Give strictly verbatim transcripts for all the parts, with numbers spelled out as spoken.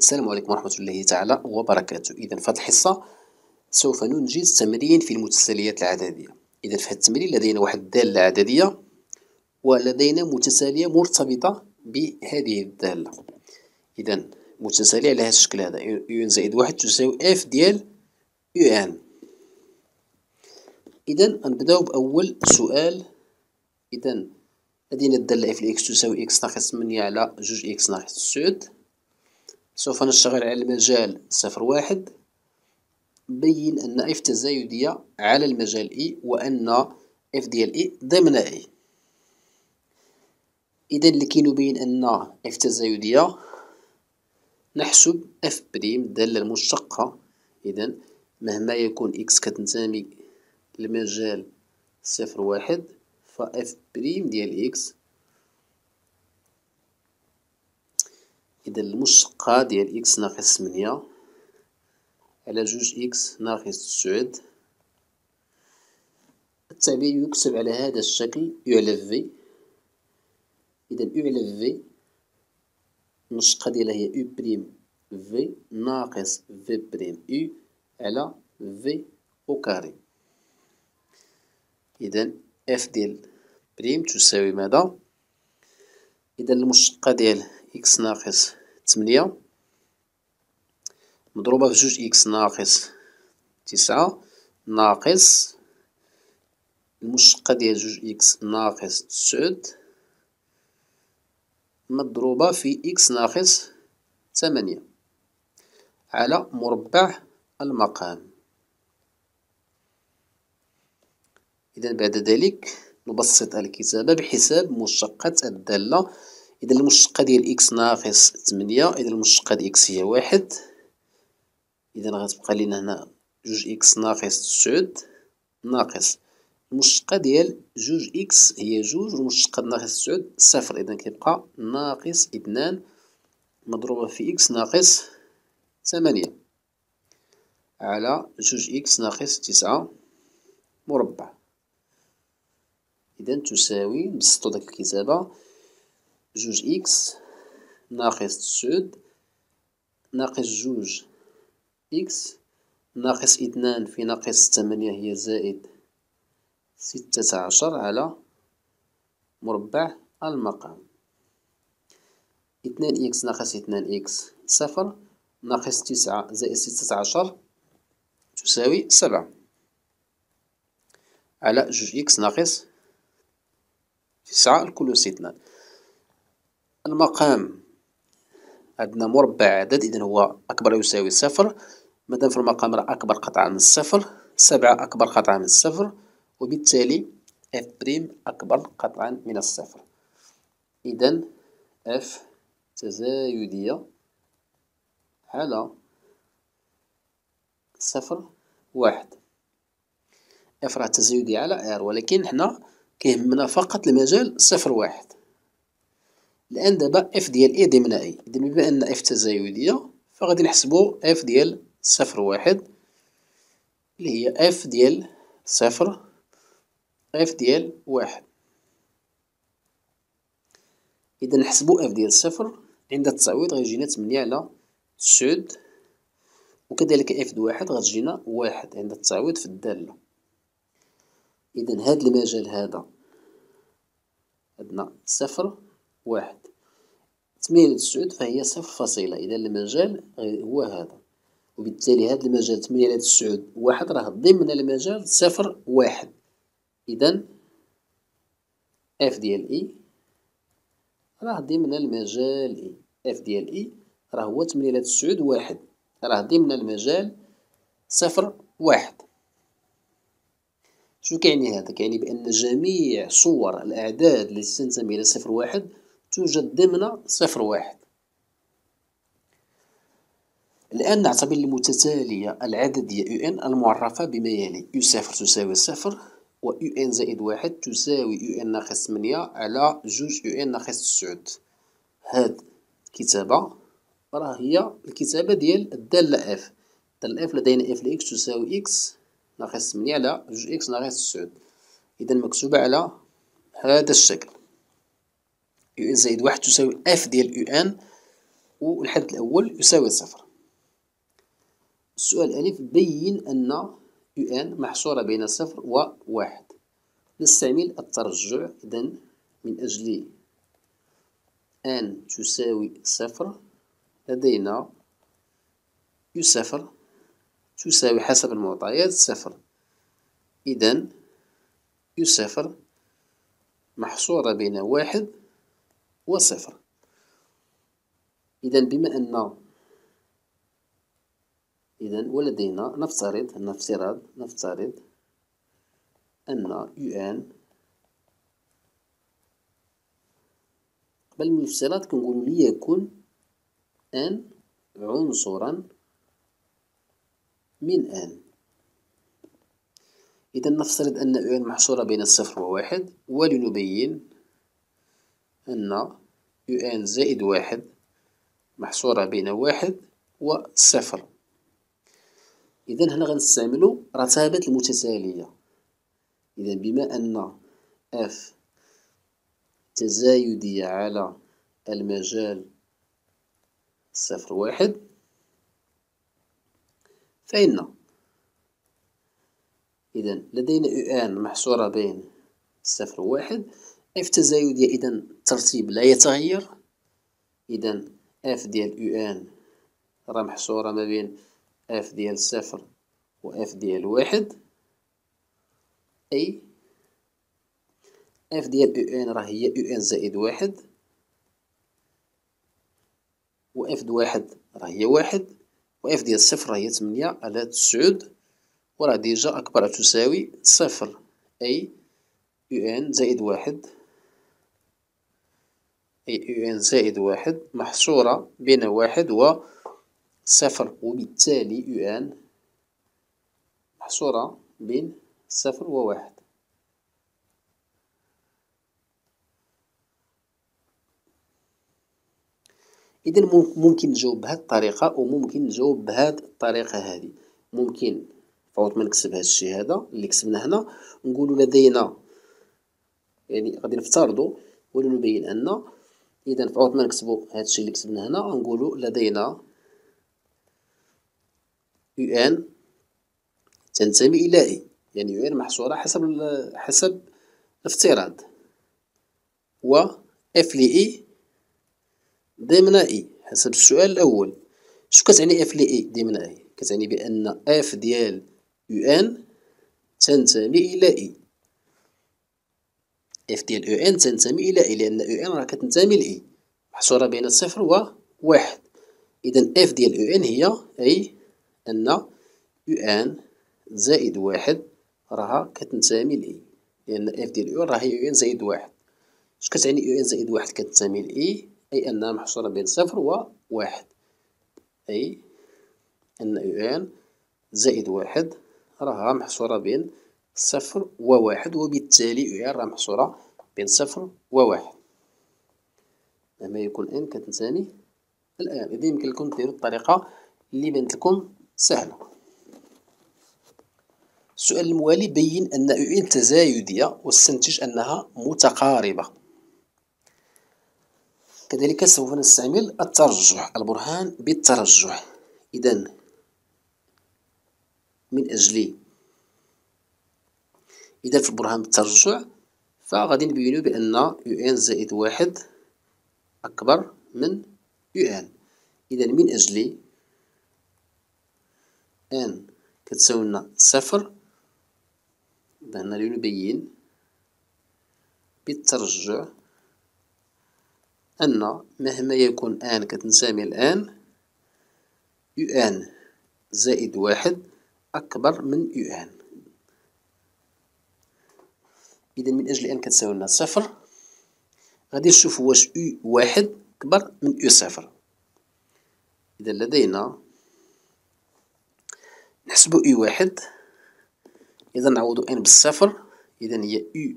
السلام عليكم ورحمة الله تعالى وبركاته. إذا في هذه الحصة سوف ننجز تمرين في المتساليات العددية. إذا في هذا التمرين لدينا واحد الدالة عددية ولدينا متسالية مرتبطة بهذه الدالة. إذا متسالية على هذا الشكل هذا يو إن زائد واحد تساوي إف ديال يو إن. إذا نبداو بأول سؤال. إذا لدينا الدالة إف لإكس تساوي إكس ناقص ثمانية على جوج إكس ناقص تسعود. سوف نشتغل على المجال صفر واحد. بين أن إف تزايدية على المجال إي وأن إف ديال إي ضمن إي. إذا اللي كينبين أن إف تزايدية نحسب إف بريم الدالة المشتقة. إذا مهما يكون إكس كتنتمي لمجال صفر واحد فإف بريم ديال إكس إذا المشتقة ديال إكس ناقص ثمانية على جوج إكس ناقص تسعود. التعبير يكتب على هذا الشكل يو على في. إذا يو على في المشتقة ديالها هي يو بريم في ناقص في بريم يو على في أو كاري. إذا إف ديال بريم تساوي ماذا؟ إذا المشتقة ديال إكس ناقص ثمانية مضروبة في جوج إكس ناقص تسعة ناقص المشتقة ديال جوج إكس ناقص تسعود مضروبة في إكس ناقص ثمانية على مربع المقام. إذا بعد ذلك نبسط الكتابة بحساب مشتقة الدالة. إذا المشتقة ديال إكس ناقص ثمانية إذا المشتقة ديال إكس هي واحد. إذا غتبقى لينا هنا جوج إكس ناقص تسعود ناقص المشتقة ديال جوج إكس هي جوج والمشتقة ناقص تسعود صفر. إذا كيبقى ناقص اثنان مضروبة في إكس ناقص ثمانية على جوج إكس ناقص تسعة مربع. إذا تساوي نبسطو داك الكتابة جوج إكس ناقص تسعود ناقص جوج إكس ناقص اثنان في ناقص ثمانية هي زائد ستة عشر على مربع المقام. اثنان إكس ناقص اثنان إكس صفر ناقص تسعة زائد ستة عشر تساوي سبعة على جوج إكس ناقص تسعة الكل اثنان. المقام عندنا مربع عدد إذن هو أكبر يساوي صفر. مادام في المقام راه أكبر قطعة من الصفر سبعة أكبر قطعة من الصفر وبالتالي إف بريم أكبر قطعا من الصفر. إذن إف تزايدية على صفر واحد. إف راه تزايدية على آر ولكن حنا كيهمنا فقط المجال صفر واحد. الآن دابا إف ديال إي ضمن إي. إذا بما أن إف تزايدية فغادي نحسبو إف ديال صفر واحد اللي هي إف ديال صفر إف ديال واحد. إذا نحسبو إف ديال صفر عند التعويض غيجينا ثمانية على تسعود وكذلك إف ديال واحد غتجينا واحد عند التعويض في الدالة. إذا هاد المجال هذا عندنا صفر واحد ثمانية تسعود فهي صفر فاصلة. إذا المجال هو هذا وبالتالي هذا المجال ثمانية تسعود واحد راه ضمن المجال صفر واحد. إذا إف ديال إي راه ضمن المجال إي. إف ديال إي راه هو ثمانية تسعود واحد راه ضمن المجال صفر واحد. شو كيعني هذا؟ كيعني بأن جميع صور الأعداد التي تنتمي إلى صفر واحد توجد ضمن صفر واحد. الآن نعتبر المتتالية العددية يو إن المعرفة بما يلي يو صفر تساوي صفر و يو إن زائد واحد تساوي يو إن ناقص ثمانية على جوج يو إن ناقص تسعود. هاد الكتابة راه هي الكتابة ديال الدالة إف. الدالة إف لدينا إف لإكس تساوي إكس ناقص ثمانية على جوج إكس ناقص تسعود. إذا مكتوبة على هذا الشكل يو إن زائد واحد تساوي إف ديال يو إن والحد الأول يساوي صفر. السؤال ألف بين أن يو إن محصورة بين صفر وواحد. نستعمل الترجع إذن من أجل أن تساوي صفر لدينا يو صفر تساوي حسب المعطيات صفر. إذن يو صفر محصورة بين واحد وصفر. إذن بما أن إذن ولدينا نفترض نفترض نفترض أن يو إن قبل من الانفصالات كنقولو ليكن N عنصرا من N. إذا نفترض أن يو إن محصورة بين الصفر وواحد، ولنبين أن يو إن زائد واحد محصورة بين واحد وصفر. إذا هنا غنستعملو رتابة المتتالية. إذا بما أن F تزايدية على المجال صفر واحد، فإن إذا لدينا يو إن محصورة بين صفر واحد، F تزايدية، إذا الترتيب لا يتغير. إذا F ديال يو إن راه محصورة ما بين F ديال صفر و F ديال واحد، أي F ديال يو إن راه هي يو إن زائد واحد، و F د واحد راه هي واحد، و F ديال صفر راه هي تمنية على تسعود، و راه ديجا أكبر تساوي صفر، أي يو إن زائد واحد أي يو إن زائد واحد محصورة بين واحد و صفر، وبالتالي يو إن محصورة بين صفر وواحد. إذا ممكن نجاوب بهاد الطريقة وممكن نجاوب بهاد الطريقة هذه. ممكن فوت ما نكتب هاد الشي هذا اللي كتبنا هنا، نقولو لدينا يعني غادي نفترضو ولنبين أن إذا فوت ما نكتبو هاد الشي اللي كتبنا هنا، نقولو لدينا يو إن تنتمي إلى إي، يعني يو إن محصورة حسب حسب الافتراض، و إف لإي ضمن إي حسب السؤال الأول. شو كتعني إف لإي ضمن إي؟ كتعني بأن إف ديال يو إن تنتمي إلى إي، إف ديال يو إن تنتمي إلى إي، لأن يو إن راه كتنتمي لإي، محصورة بين صفر وواحد. إذا إف ديال يو إن هي أي أن يو إن زائد واحد راها كتنتمي لإي، لأن إف ديال يو إن راه هي يو إن زائد واحد. اش كتعني يو إن زائد واحد كتنتمي لإي؟ أي أنها محصورة بين صفر وواحد، أي أن يو إن زائد واحد راها محصورة بين صفر وواحد، وبالتالي يو إن راه محصورة بين صفر وواحد. لما يكون إن كتنتمي الآن. إذا يمكن لكم ديروا الطريقة اللي بانت لكم سهلة. السؤال الموالي بين أن يو إن تزايدية واستنتج أنها متقاربة. كذلك سوف نستعمل الترجح، البرهان بالترجح. إذن من أجل إذا في البرهان بالترجح فغادي نبينو بأن يو إن زائد واحد أكبر من يو إن. إذن من أجل أن كتساوي لنا صفر، هنا لنبين بالترجع أن مهما يكون آن كتنسامي الآن يو إن زائد واحد أكبر من يو إن. إذا من أجل أن كتساوي لنا صفر، غادي نشوفو واش يو واحد أكبر من يو صفر. إذا لدينا نحسبو يو واحد، إذا نعوضو إن بالصفر، إذا هي يو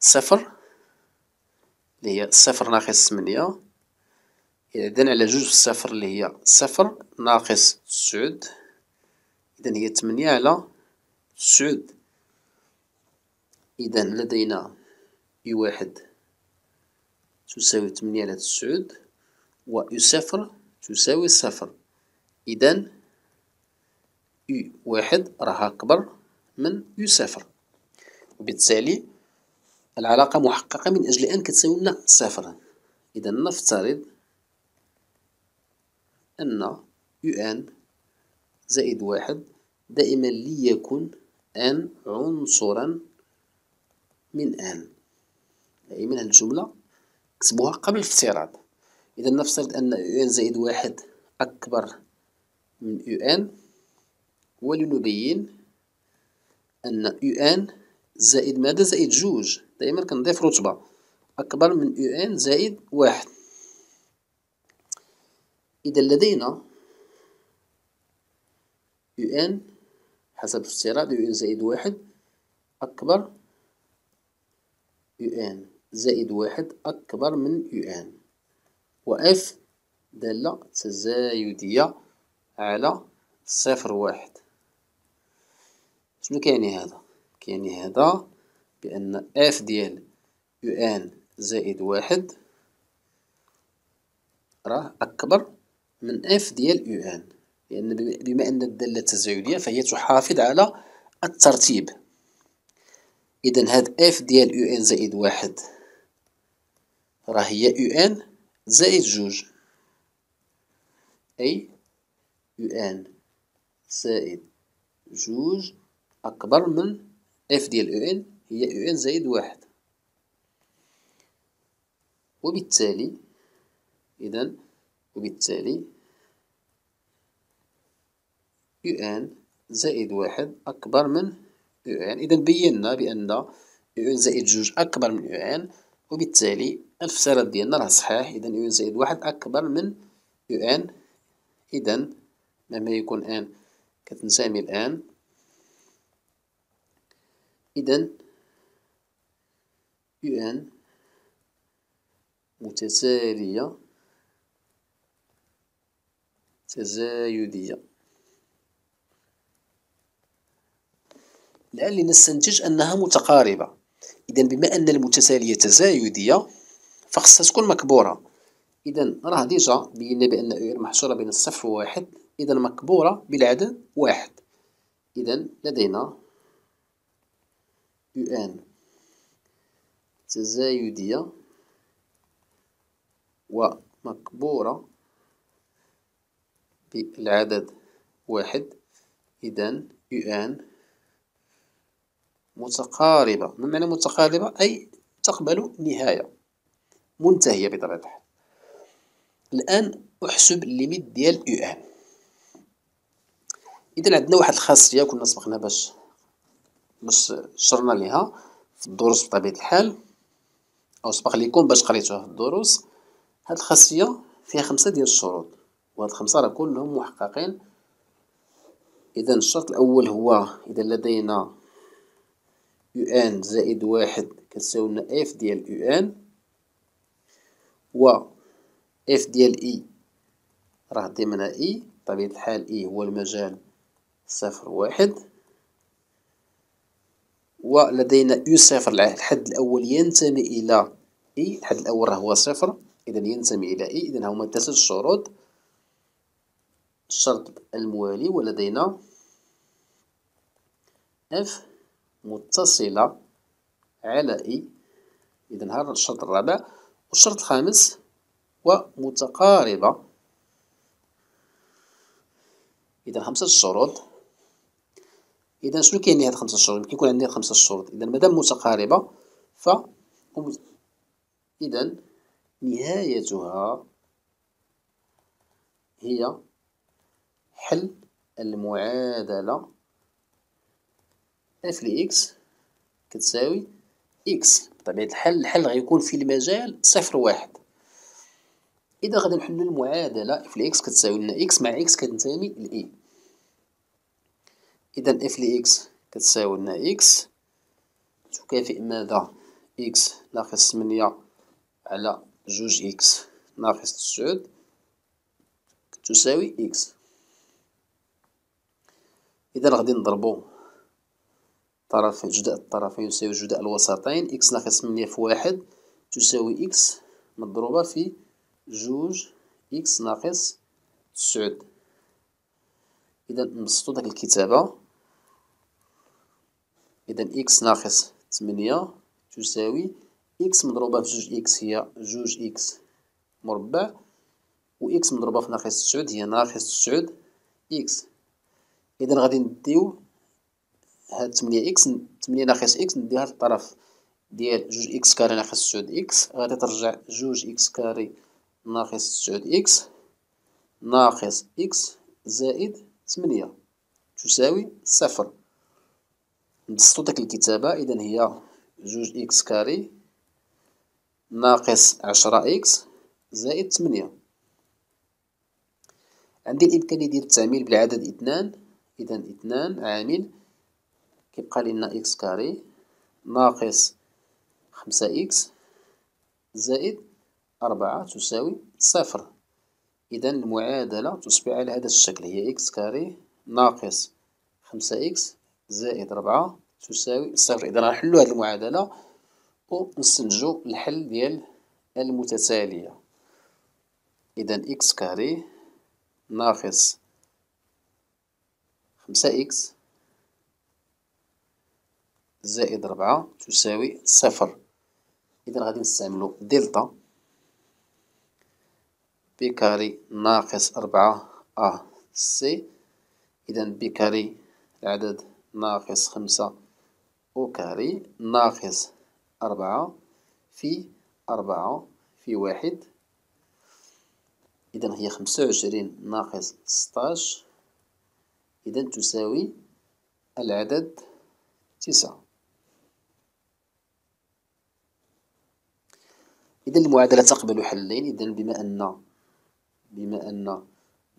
صفر اللي هي صفر ناقص ثمانية، إذا على جوج بالصفر اللي هي صفر ناقص تسعود، إذا هي ثمانية على تسعود. إذا لدينا يو واحد تساوي ثمانية على تسعود، و يو صفر تساوي الصفر. إذن يو واحد راها أكبر من يو صفر، وبالتالي العلاقة محققة من أجل أن كتساوي لنا صفر. إذن نفترض أن يو أن زائد واحد دائما ليكن أن عنصرا من أن، دائما هذه الجملة كتبوها قبل الافتراض. إذا نفترض أن يو أن زائد واحد أكبر من يو أن، ولنبين أن يو أن زائد ماذا؟ زائد جوج، دائما كنضيف رتبة، أكبر من يو أن زائد واحد. إذا لدينا يو أن حسب افتراض يو أن زائد واحد أكبر يو أن زائد واحد أكبر من يو أن، وإف دالة تزايدية على صفر واحد. شنو كيعني هذا؟ كيعني هذا بأن إف ديال يو أن زائد واحد راه أكبر من إف ديال يو أن، لأن بما أن الدالة تزايدية فهي تحافظ على الترتيب. إذن هاد إف ديال يو أن زائد واحد راه هي يو أن زائد جوج، أي يو أن زائد جوج أكبر من إف ديال يو أن هي يو أن زائد واحد. وبالتالي إذن وبالتالي يو أن زائد واحد أكبر من يو أن. إذن بينا بأن يو أن زائد جوج أكبر من يو أن، وبالتالي الافتراض ديالنا راه صحيح. إذن يو أن زائد واحد أكبر من يو أن. إذن لما يكون أن كتنسامي الآن، إذن يو أن متتالية تزايدية. الآن لنستنتج أنها متقاربة. إذن بما أن المتتالية تزايدية فخصها تكون مكبورة. إذن راه ديجا بينا بأن يو أن محصورة بين الصفر وواحد، إذن مكبورة بالعدد واحد. إذن لدينا يو أن تزايدية ومكبورة بالعدد واحد، إذن يو أن متقاربة. ما معنى متقاربة؟ أي تقبل نهاية منتهية بطبيعة الحال. الآن أحسب الليميت ديال يو أن. إذا عندنا واحد الخاصية كنا سبقنا باش باش شرنا ليها في الدروس بطبيعة الحال، أو سبق ليكم باش قريتوها في الدروس. هاد الخاصية فيها خمسة ديال الشروط، وهاد الخمسة راه كلهم محققين. إذا الشرط الأول هو إذا لدينا يو أن زائد واحد كتساوي لنا إف ديال يو أن، و إف ديال إي راه ضمنها إي بطبيعة الحال، إي هو المجال صفر واحد. ولدينا يو صفر، الحد الأول ينتمي إلى إي، الحد الأول راه هو صفر، إذا ينتمي إلى إي. إذا هما ثلاثة الشروط. الشرط الموالي ولدينا إف متصلة على إي، إذن هذا الشرط الرابع. والشرط الخامس ومتقاربة. إذا خمسة الشروط. إذا شنو كيعني هاد خمسة الشروط؟ يمكن يكون عندنا خمسة الشروط. إذا مادام متقاربة ف إذا نهايتها هي حل المعادلة إف لإكس كتساوي إكس. بطبيعة الحل الحل غيكون في المجال صفر واحد. إذا غادي نحلو المعادلة إف لإكس كتساوي لنا إكس مع إكس كتنتمي لإي. إذا إف لإكس كتساوي لنا إكس تكافئ ماذا؟ إكس ناقص ثمانية على جوج إكس ناقص تسعود تساوي إكس. إذا غادي نضربو طرف جداء الطرفين يساوي جداء الوسطين، إكس ناقص ثمانية في واحد تساوي إكس مضروبة في جوج إكس ناقص تسعود. إذا نبسطو داك الكتابة، إذا إكس ناقص ثمانية تساوي إكس مضروبة في جوج إكس هي جوج إكس مربع، و إكس مضروبة في ناقص تسعود هي ناقص تسعود إكس. إذا غادي نديو هاد ثمانية إكس، ثمانية ناقص إكس نديها في الطرف ديال جوج إكس كاري ناقص تسعود إكس، غادي ترجع جوج إكس كاري ناقص تسعود إكس ناقص إكس زائد ثمانية تساوي صفر. نبسطو داك الكتابة، إذا هي جوج إكس كاري ناقص عشرة إكس زائد ثمانية. عندي الإمكانية ديال التعميل بالعدد اثنان، إذا اثنان عامل كيبقى لنا إكس كاري ناقص خمسة إكس زائد أربعة تساوي صفر. إذا المعادلة تصبح على هذا الشكل، هي إكس كاري ناقص خمسة إكس زائد أربعة تساوي صفر. إذا غنحلو هذه المعادلة ونستنتجو الحل ديال المتتالية. إذا إكس كاري ناقص خمسة إكس زائد أربعة تساوي صفر. إذا غادي نستعملو دلتا بي كاري ناقص أربعة أ سي، إذا بي كاري العدد ناقص خمسة أو كاري ناقص أربعة في أربعة في واحد، إذا هي خمسة وعشرين ناقص ستاش، إذا تساوي العدد تسعة. إذا المعادلة تقبل حلين، إذا بما أن بما أن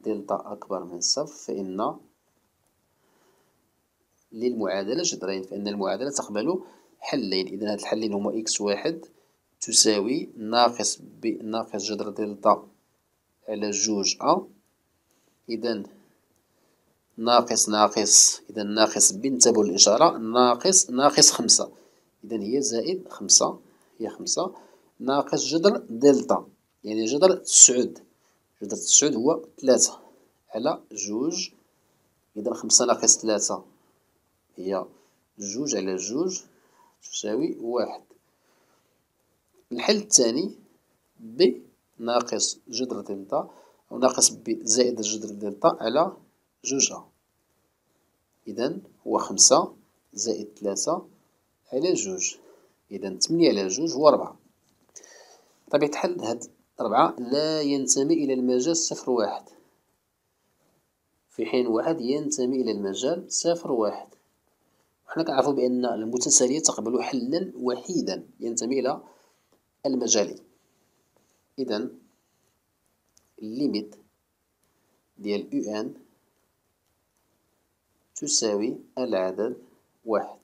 دلتا أكبر من صفر فإن للمعادلة جذرين، فإن المعادلة تقبل حلين. إذا هاد الحلين هما إكس واحد تساوي ناقص بي ناقص جذر دلتا على جوج أ، إذا ناقص ناقص إذا ناقص بي انتبهوا للإشارة ناقص ناقص خمسة، إذا هي زائد خمسة هي خمسة ناقص جذر دلتا يعني جذر تسعود، جذر تسعود هو ثلاثة على جوج، إذا خمسة ناقص ثلاثة هي جوج على جوج تساوي واحد. الحل الثاني بي ناقص جذر دلتا أو ناقص بي زائد جذر دلتا على جوج أ، إذا هو خمسة زائد ثلاثة على جوج، إذا ثمانية على جوج هو ربعة. طبيعة الحل هاد ربعة لا ينتمي إلى المجال صفر واحد، في حين واحد ينتمي إلى المجال صفر واحد. وحنا كنعرفو بأن المتتالية تقبل حلا وحيدا ينتمي إلى المجالين. إذا الليميت ديال أو أن تساوي العدد واحد.